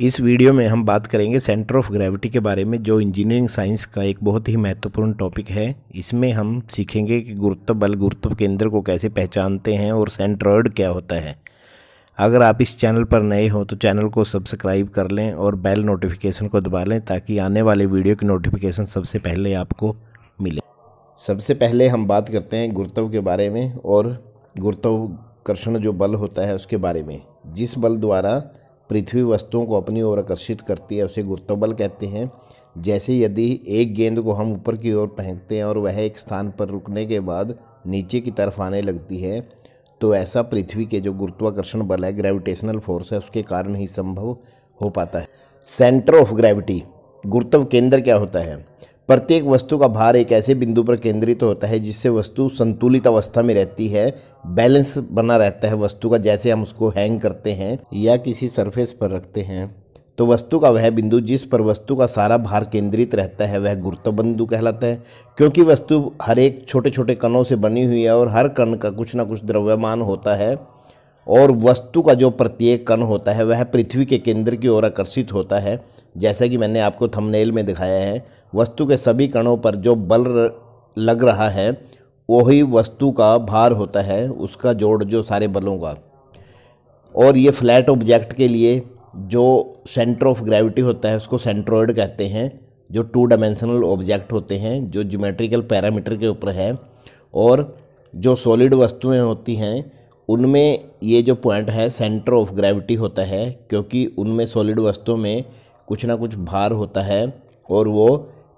इस वीडियो में हम बात करेंगे सेंटर ऑफ ग्रेविटी के बारे में, जो इंजीनियरिंग साइंस का एक बहुत ही महत्वपूर्ण टॉपिक है। इसमें हम सीखेंगे कि गुरुत्व बल, गुरुत्व केंद्र को कैसे पहचानते हैं और सेंट्रॉयड क्या होता है। अगर आप इस चैनल पर नए हो तो चैनल को सब्सक्राइब कर लें और बेल नोटिफिकेशन को दबा लें ताकि आने वाले वीडियो की नोटिफिकेशन सबसे पहले आपको मिले। सबसे पहले हम बात करते हैं गुरुत्व के बारे में और गुरुत्वाकर्षण जो बल होता है उसके बारे में। जिस बल द्वारा पृथ्वी वस्तुओं को अपनी ओर आकर्षित करती है उसे गुरुत्व बल कहते हैं। जैसे यदि एक गेंद को हम ऊपर की ओर फेंकते हैं और वह एक स्थान पर रुकने के बाद नीचे की तरफ आने लगती है, तो ऐसा पृथ्वी के जो गुरुत्वाकर्षण बल है, ग्रेविटेशनल फोर्स है, उसके कारण ही संभव हो पाता है। सेंटर ऑफ ग्रेविटी, गुरुत्व केंद्र क्या होता है? प्रत्येक वस्तु का भार एक ऐसे बिंदु पर केंद्रित होता है जिससे वस्तु संतुलित अवस्था में रहती है। बैलेंस बना रहता है वस्तु का। जैसे हम उसको हैंग करते हैं या किसी सरफेस पर रखते हैं तो वस्तु का वह बिंदु जिस पर वस्तु का सारा भार केंद्रित रहता है वह गुरुत्व बिंदु कहलाता है। क्योंकि वस्तु हर एक छोटे छोटे कणों से बनी हुई है और हर कण का कुछ ना कुछ द्रव्यमान होता है और वस्तु का जो प्रत्येक कण होता है वह पृथ्वी के केंद्र की ओर आकर्षित होता है। जैसा कि मैंने आपको थंबनेल में दिखाया है, वस्तु के सभी कणों पर जो बल लग रहा है वही वस्तु का भार होता है, उसका जोड़ जो सारे बलों का। और ये फ्लैट ऑब्जेक्ट के लिए जो सेंटर ऑफ ग्रेविटी होता है उसको सेंट्रॉयड कहते हैं। जो 2 डायमेंशनल ऑब्जेक्ट होते हैं जो ज्योमेट्रिकल पैरामीटर के ऊपर है, और जो सॉलिड वस्तुएं होती हैं उनमें ये जो पॉइंट है सेंटर ऑफ ग्रेविटी होता है, क्योंकि उनमें सॉलिड वस्तुओं में कुछ ना कुछ भार होता है और वो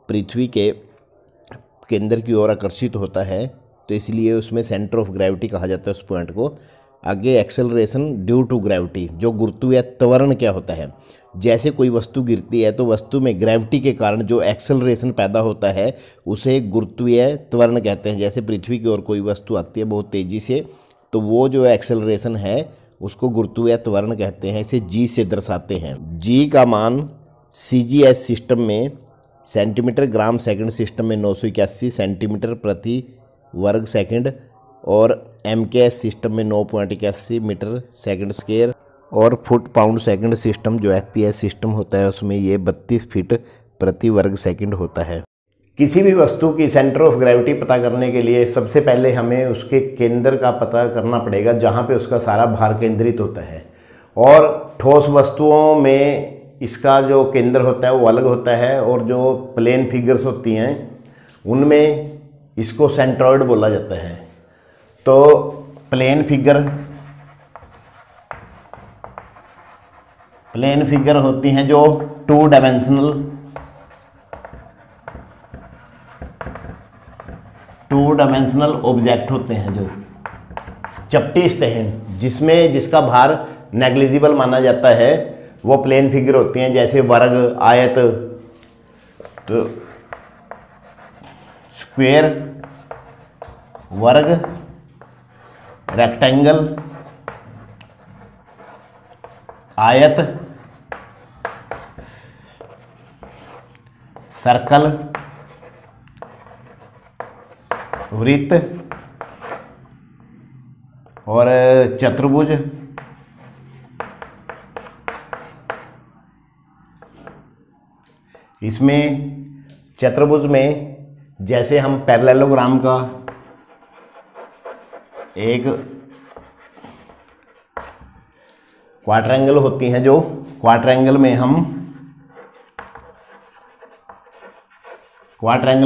पृथ्वी के केंद्र की ओर आकर्षित होता है, तो इसलिए उसमें सेंटर ऑफ ग्रेविटी कहा जाता है उस पॉइंट को। आगे एक्सेलरेशन ड्यू टू ग्रेविटी, जो गुरुत्व या त्वरण क्या होता है? जैसे कोई वस्तु गिरती है तो वस्तु में ग्रेविटी के कारण जो एक्सेलरेशन पैदा होता है उसे गुरुत्वीय त्वरण कहते हैं। जैसे पृथ्वी की ओर कोई वस्तु आती है बहुत तेज़ी से, तो वो जो एक्सेलरेशन है उसको गुरुत्वीय त्वरण कहते हैं। इसे जी से दर्शाते हैं। जी का मान CGS सिस्टम में सेंटीमीटर ग्राम सेकंड सिस्टम में 981 सेंटीमीटर प्रति वर्ग सेकंड और MKS सिस्टम में 9.81 मीटर सेकंड स्क्वायर और फुट पाउंड सेकंड सिस्टम जो FPS सिस्टम होता है उसमें ये 32 फीट प्रति वर्ग सेकंड होता है। किसी भी वस्तु की सेंटर ऑफ ग्रेविटी पता करने के लिए सबसे पहले हमें उसके केंद्र का पता करना पड़ेगा, जहाँ पे उसका सारा भार केंद्रित होता है। और ठोस वस्तुओं में इसका जो केंद्र होता है वो अलग होता है और जो प्लेन फिगर्स होती हैं उनमें इसको सेंट्रॉयड बोला जाता है। तो प्लेन फिगर होती हैं जो 2 डायमेंशनल ऑब्जेक्ट होते हैं, जो चपटी सतहें जिसमें जिसका भार नेग्लिजिबल माना जाता है वो प्लेन फिगर होती हैं। जैसे वर्ग, आयत, तो स्क्वायर, वर्ग, रेक्टेंगल, आयत, सर्कल, वृत्त और चतुर्भुज इसमें चतुर्भुज में जैसे हम पैरेललोग्राम का एक क्वाड्रेंगल होती हैं, जो क्वाड्रेंगल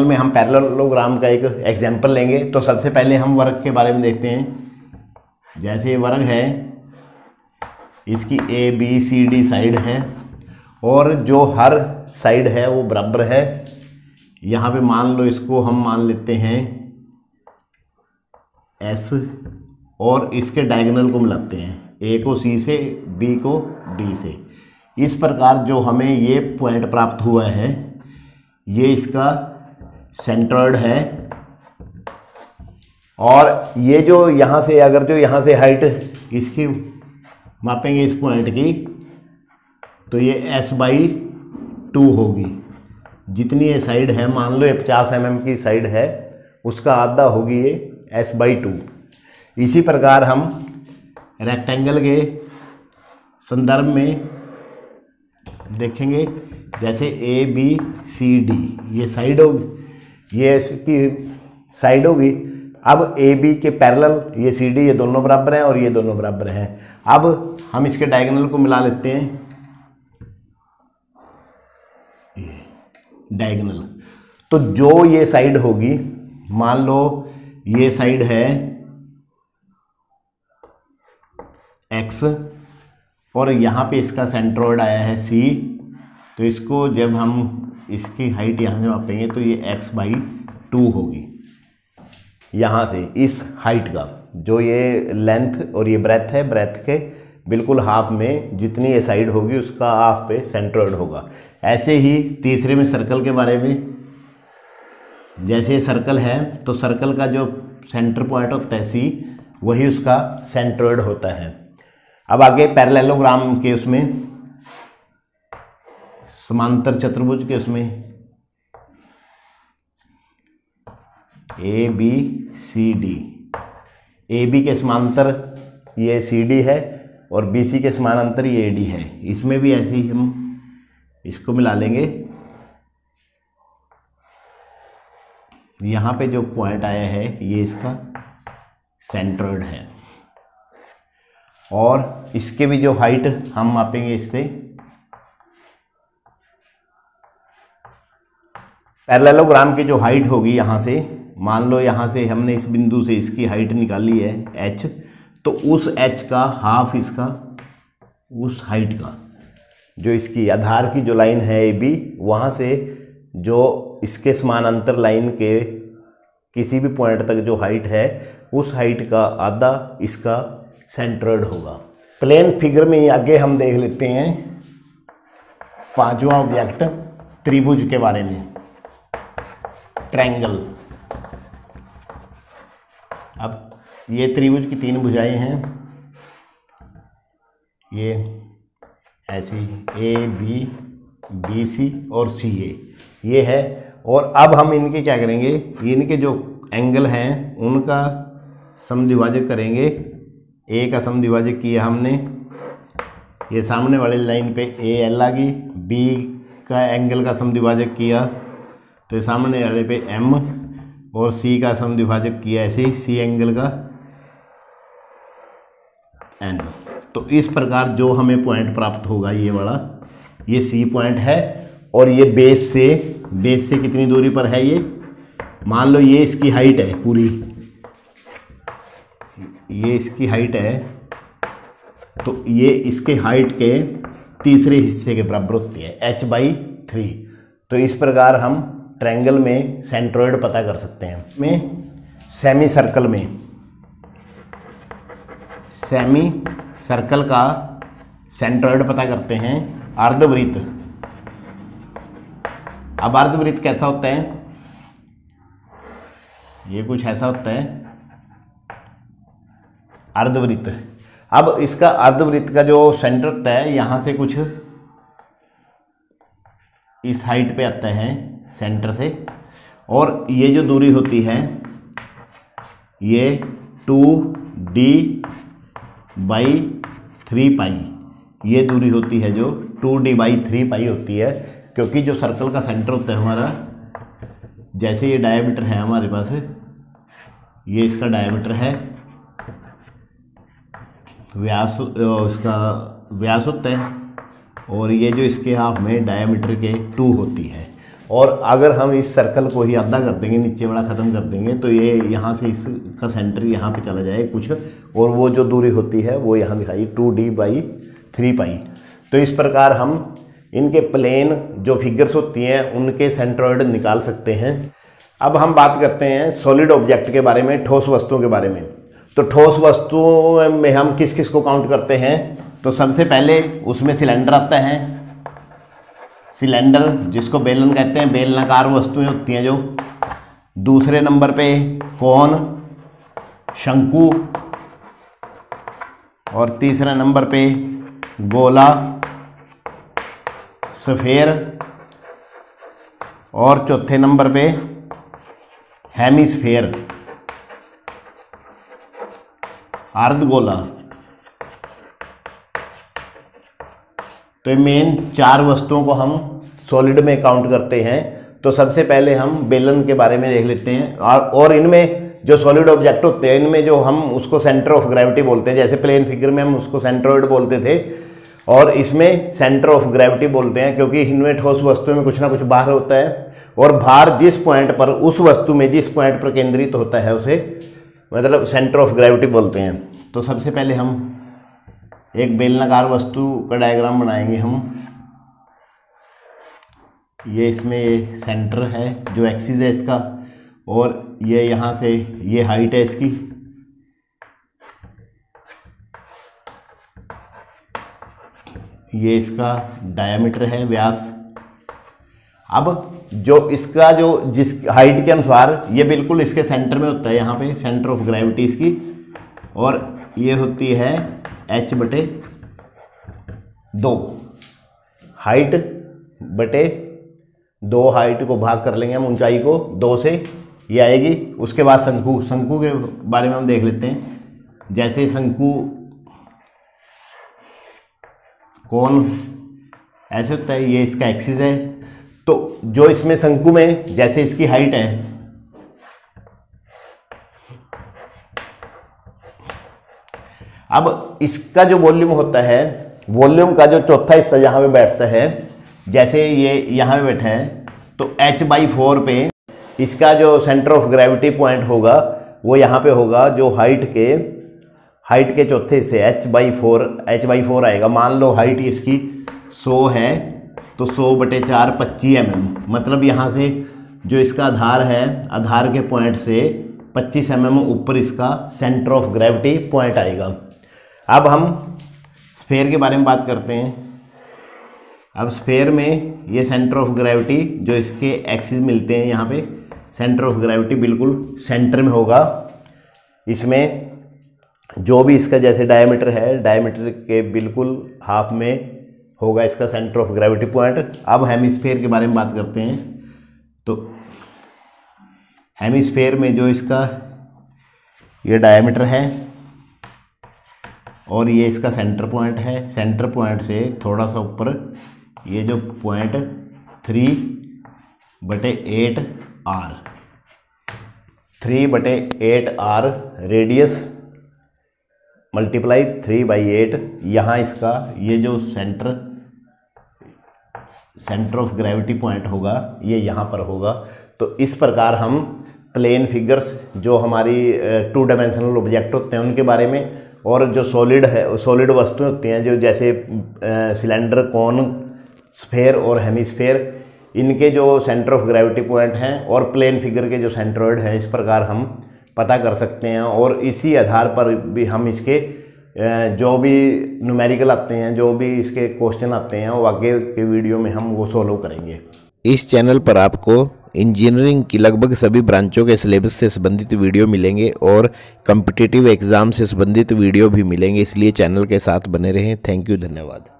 में हम पैरेललोग्राम का एक एग्जाम्पल लेंगे। तो सबसे पहले हम वर्ग के बारे में देखते हैं। जैसे वर्ग है, इसकी ABCD साइड है और जो हर साइड है वो बराबर है। यहाँ पे मान लो इसको हम मान लेते हैं S और इसके डायगोनल को मिलाते हैं, A को C से, B को D से। इस प्रकार जो हमें ये पॉइंट प्राप्त हुआ है ये इसका सेंट्रॉयड है। और ये जो यहाँ से, अगर जो यहाँ से हाइट इसकी मापेंगे इस पॉइंट की, तो ये S/2 होगी। जितनी ये साइड है, मान लो ये 50 mm की साइड है, उसका आधा होगी ये S/2। इसी प्रकार हम रेक्टेंगल के संदर्भ में देखेंगे जैसे ए बी सी डी, ये साइड होगी, ये इसकी साइड होगी। अब ए बी के पैरेलल ये सी डी, ये दोनों बराबर हैं और ये दोनों बराबर हैं। अब हम इसके डायगोनल को मिला लेते हैं, ये डायगोनल। तो जो ये साइड होगी, मान लो ये साइड है एक्स और यहाँ पे इसका सेंट्रोइड आया है सी, तो इसको जब हम इसकी हाइट यहाँ से मापेंगे तो ये एक्स बाई 2 होगी। यहाँ से इस हाइट का जो ये लेंथ और ये ब्रेथ है, ब्रेथ के बिल्कुल हाफ में जितनी ये साइड होगी उसका हाफ पे सेंट्रोइड होगा। ऐसे ही तीसरे में सर्कल के बारे में, जैसे सर्कल है तो सर्कल का जो सेंटर पॉइंट होता है सी, वही उसका सेंट्रोइड होता है। अब आगे पैरेललोग्राम के उसमें, समांतर चतुर्भुज के उसमें A B C D, A B के समांतर ये सी डी है और बी सी के समानांतर ये ए डी है। इसमें भी ऐसे ही हम इसको मिला लेंगे। यहाँ पे जो पॉइंट आया है ये इसका सेंट्रोइड है और इसके भी जो हाइट हम मापेंगे इससे, पैरेललोग्राम की जो हाइट होगी यहाँ से, मान लो यहाँ से हमने इस बिंदु से इसकी हाइट निकाली है h, तो उस h का हाफ इसका, उस हाइट का जो इसकी आधार की जो लाइन है ए बी, वहाँ से जो इसके समानांतर लाइन के किसी भी पॉइंट तक जो हाइट है उस हाइट का आधा इसका सेंट्रोइड होगा। प्लेन फिगर में आगे हम देख लेते हैं पांचवा ऑब्जेक्ट, त्रिभुज के बारे में, ट्रायंगल। अब ये त्रिभुज की 3 भुजाएं हैं, ये ऐसी ए बी, बी सी और सी ए, ये है। और अब हम इनके क्या करेंगे, इनके जो एंगल हैं उनका समद्विभाजक करेंगे। ए का समद्विभाजक किया हमने, ये सामने वाली लाइन पे ए एल आ गई। बी का एंगल का समद्विभाजक किया तो ये सामने वाले पे एम, और सी का समद्विभाजक किया ऐसे ही, सी एंगल का एन। तो इस प्रकार जो हमें पॉइंट प्राप्त होगा, ये वाला, ये सी पॉइंट है और ये बेस से, बेस से कितनी दूरी पर है ये, मान लो ये इसकी हाइट है पूरी, ये इसकी हाइट है, तो ये इसके हाइट के तीसरे हिस्से के बराबर होती है, h बाई 3। तो इस प्रकार हम ट्रायंगल में सेंट्रोइड पता कर सकते हैं। में सेमी सर्कल, में सेमी सर्कल का सेंट्रोइड पता करते हैं, अर्धवृत्त। अब अर्धवृत्त कैसा होता है, ये कुछ ऐसा होता है अर्धवृत्त। अब इसका अर्धवृत्त का जो सेंटर होता है, यहाँ से कुछ इस हाइट पे आता है सेंटर से, और ये जो दूरी होती है ये 2d/3π, ये दूरी होती है जो 2d/3π होती है, क्योंकि जो सर्कल का सेंटर होता है हमारा, जैसे ये डायमीटर है हमारे पास, ये इसका डायमीटर है, व्यास इसका व्यास होता है, और ये जो इसके हाफ में डायमीटर के 2 होती है। और अगर हम इस सर्कल को ही आधा कर देंगे, नीचे वाला ख़त्म कर देंगे, तो ये यहाँ से इसका सेंटर यहाँ पे चला जाए कुछ, और वो जो दूरी होती है वो यहाँ दिखाई 2d/3π। तो इस प्रकार हम इनके प्लेन जो फिगर्स होती हैं उनके सेंट्रोइड निकाल सकते हैं। अब हम बात करते हैं सॉलिड ऑब्जेक्ट के बारे में, ठोस वस्तुओं के बारे में। तो ठोस वस्तुओं में हम किस किस को काउंट करते हैं, तो सबसे पहले उसमें सिलेंडर आता है, सिलेंडर जिसको बेलन कहते हैं, बेलनाकार वस्तुएं होती हैं जो। दूसरे नंबर पे कोन, शंकु, और तीसरे नंबर पे गोला, स्फेयर, और चौथे नंबर पे हेमिस्फेयर, अर्धगोला। तो ये मेन चार वस्तुओं को हम सॉलिड में काउंट करते हैं। तो सबसे पहले हम बेलन के बारे में देख लेते हैं और इनमें जो सॉलिड ऑब्जेक्ट होते हैं इनमें जो हम उसको सेंटर ऑफ ग्रेविटी बोलते हैं, जैसे प्लेन फिगर में हम उसको सेंट्रॉइड बोलते थे और इसमें सेंटर ऑफ ग्रेविटी बोलते हैं, क्योंकि इनमें ठोस वस्तु में कुछ ना कुछ भार होता है और भार जिस पॉइंट पर उस वस्तु में जिस पॉइंट पर केंद्रित होता है उसे मतलब सेंटर ऑफ ग्रेविटी बोलते हैं। तो सबसे पहले हम एक बेलनाकार वस्तु का डायग्राम बनाएंगे हम। ये इसमें ये सेंटर है जो एक्सिस है इसका, और ये यहाँ से ये हाइट है इसकी, ये इसका डायामीटर है व्यास। अब जो इसका जो जिस हाइट के अनुसार ये बिल्कुल इसके सेंटर में होता है, यहाँ पे सेंटर ऑफ ग्रेविटी इसकी, और ये होती है h/2। हाइट बटे 2, हाइट को भाग कर लेंगे हम ऊंचाई को 2 से, ये आएगी। उसके बाद शंकु, शंकु के बारे में हम देख लेते हैं। जैसे शंकु कौन ऐसे होता है, ये इसका एक्सिस है, तो जो इसमें शंकु में जैसे इसकी हाइट है अब इसका जो वॉल्यूम होता है, वॉल्यूम का जो चौथा हिस्सा यहाँ पे बैठता है, जैसे ये यहाँ पे बैठा है तो h/4 पे इसका जो सेंटर ऑफ ग्रेविटी पॉइंट होगा वो यहाँ पे होगा, जो हाइट के चौथे हिस्से h/4 आएगा। मान लो हाइट इसकी 100 है तो 100/4 25 mm, मतलब यहाँ से जो इसका आधार है, आधार के पॉइंट से 25 mm ऊपर इसका सेंटर ऑफ ग्रेविटी पॉइंट आएगा। अब हम स्फेयर के बारे में बात करते हैं। अब स्फेयर में ये सेंटर ऑफ ग्रेविटी जो इसके एक्सिस मिलते हैं यहाँ पे, सेंटर ऑफ ग्रेविटी बिल्कुल सेंटर में होगा। इसमें जो भी इसका जैसे डायमीटर है, डायमीटर के बिल्कुल हाफ में होगा इसका सेंटर ऑफ ग्रेविटी पॉइंट। अब हेमिस्फेयर के बारे में बात करते हैं। तो हेमिस्फेयर में जो इसका ये डायमीटर है और ये इसका सेंटर पॉइंट है, सेंटर पॉइंट से थोड़ा सा ऊपर ये जो point 3/8r, 3/8r radius multiply 3/8, यहाँ इसका ये जो सेंटर ऑफ ग्रेविटी पॉइंट होगा ये यहाँ पर होगा। तो इस प्रकार हम प्लेन फिगर्स जो हमारी 2 डायमेंशनल ऑब्जेक्ट होते हैं उनके बारे में, और जो सॉलिड है, सॉलिड वस्तुएं होती हैं जो जैसे सिलेंडर, कोन, स्फेयर और हेमिस्फेयर, इनके जो सेंटर ऑफ ग्रेविटी पॉइंट हैं और प्लेन फिगर के जो सेंट्रॉइड हैं, इस प्रकार हम पता कर सकते हैं। और इसी आधार पर भी हम इसके जो भी न्यूमेरिकल आते हैं, जो भी इसके क्वेश्चन आते हैं, वो आगे के वीडियो में हम वो सॉल्व करेंगे। इस चैनल पर आपको इंजीनियरिंग की लगभग सभी ब्रांचों के सिलेबस से संबंधित वीडियो मिलेंगे और कॉम्पिटिटिव एग्जाम से संबंधित वीडियो भी मिलेंगे, इसलिए चैनल के साथ बने रहें। थैंक यू, धन्यवाद।